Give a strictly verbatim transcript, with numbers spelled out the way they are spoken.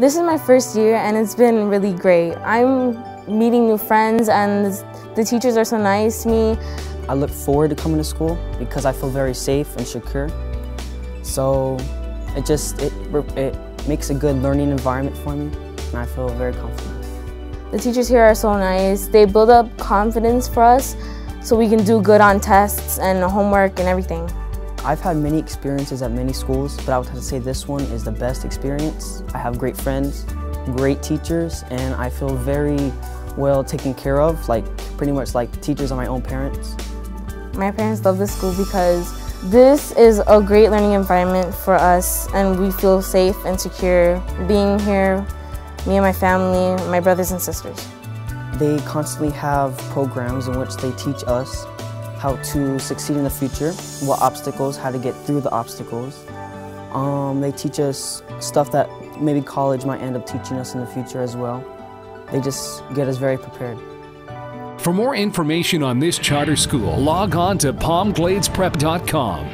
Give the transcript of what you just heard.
This is my first year and it's been really great. I'm meeting new friends and the teachers are so nice to me. I look forward to coming to school because I feel very safe and secure. So it just, it, it makes a good learning environment for me and I feel very confident. The teachers here are so nice. They build up confidence for us so we can do good on tests and homework and everything. I've had many experiences at many schools, but I would have to say this one is the best experience. I have great friends, great teachers, and I feel very well taken care of, like pretty much like teachers are my own parents. My parents love this school because this is a great learning environment for us and we feel safe and secure being here, me and my family, my brothers and sisters. They constantly have programs in which they teach us how to succeed in the future, what obstacles, how to get through the obstacles. Um, they teach us stuff that maybe college might end up teaching us in the future as well. They just get us very prepared. For more information on this charter school, log on to palm glades prep dot com.